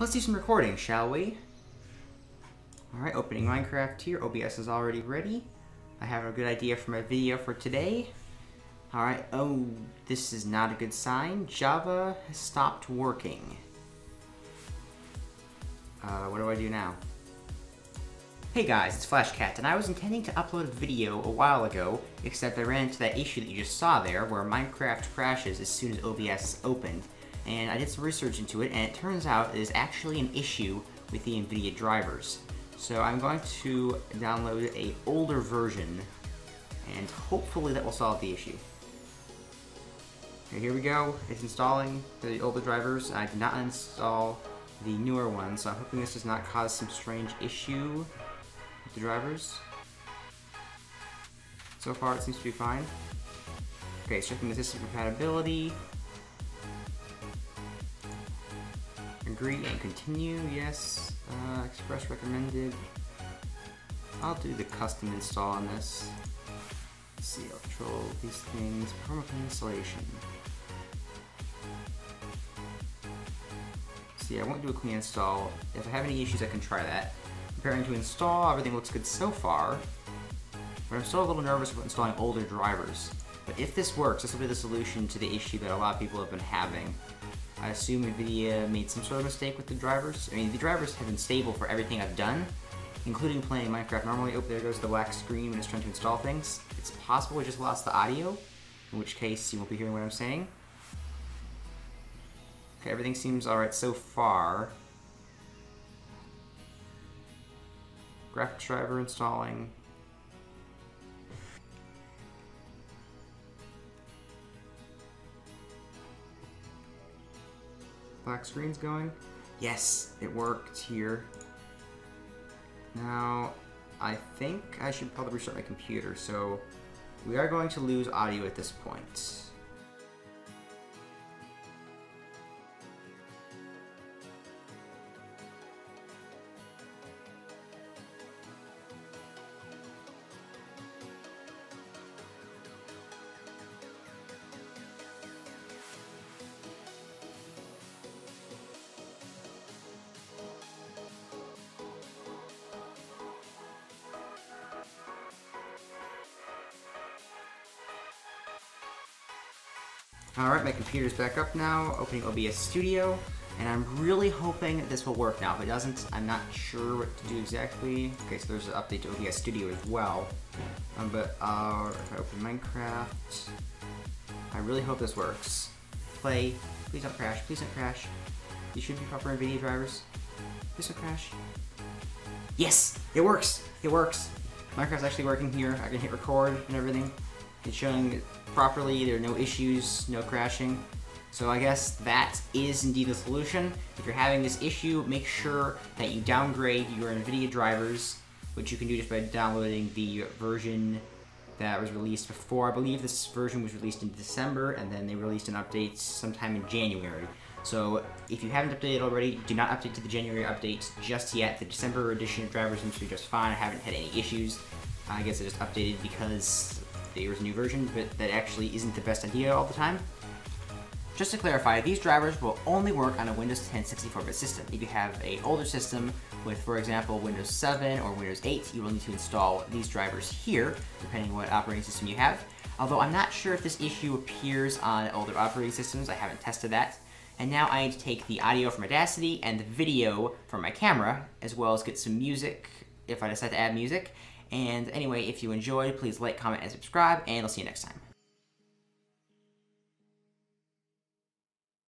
Let's do some recording, shall we? All right, opening Minecraft here. OBS is already ready. I have a good idea for my video for today. All right, oh, this is not a good sign. Java has stopped working. What do I do now? Hey guys, it's Flashcat, and I was intending to upload a video a while ago, except I ran into that issue that you just saw there, where Minecraft crashes as soon as OBS is opened. And I did some research into it, and it turns out it is actually an issue with the NVIDIA drivers. So I'm going to download an older version, and hopefully that will solve the issue. Okay, here we go. It's installing the older drivers. I did not install the newer ones, so I'm hoping this does not cause some strange issue. The drivers. So far it seems to be fine. Okay, it's checking the system compatibility. Agree and continue, yes. Express recommended. I'll do the custom install on this. Let's see, I'll control these things. Permanent installation. See, I won't do a clean install. If I have any issues, I can try that. Preparing to install, everything looks good so far, but I'm still a little nervous about installing older drivers. But if this works, this will be the solution to the issue that a lot of people have been having. I assume NVIDIA made some sort of mistake with the drivers. I mean, the drivers have been stable for everything I've done, including playing Minecraft normally. Oh, there goes the black screen when it's trying to install things. It's possible we just lost the audio, in which case you won't be hearing what I'm saying. Okay, everything seems alright so far. Graphics driver installing. Black screen's going. Yes, it worked here. Now, I think I should probably restart my computer, so we are going to lose audio at this point. Alright, my computer's back up now, opening OBS Studio, and I'm really hoping that this will work now. If it doesn't, I'm not sure what to do exactly. Okay, so there's an update to OBS Studio as well. But if I open Minecraft, I really hope this works. Play, please don't crash, please don't crash. You should be proper NVIDIA drivers. Please don't crash. Yes! It works! It works! Minecraft's actually working here. I can hit record and everything. It's showing properly, there are no issues, no crashing. So I guess that is indeed the solution. If you're having this issue, make sure that you downgrade your NVIDIA drivers, which you can do just by downloading the version that was released before. I believe this version was released in December, and then they released an update sometime in January. So if you haven't updated already, do not update to the January updates just yet. The December edition of drivers seems to be just fine. I haven't had any issues. I guess I just updated because there was a new version, but that actually isn't the best idea all the time. Just to clarify, these drivers will only work on a Windows 10 64-bit system. If you have an older system with, for example, Windows 7 or Windows 8, you will need to install these drivers here, depending on what operating system you have. Although I'm not sure if this issue appears on older operating systems, I haven't tested that. And now I need to take the audio from Audacity and the video from my camera, as well as get some music if I decide to add music. And anyway, if you enjoyed, please like, comment, and subscribe, and I'll see you next time.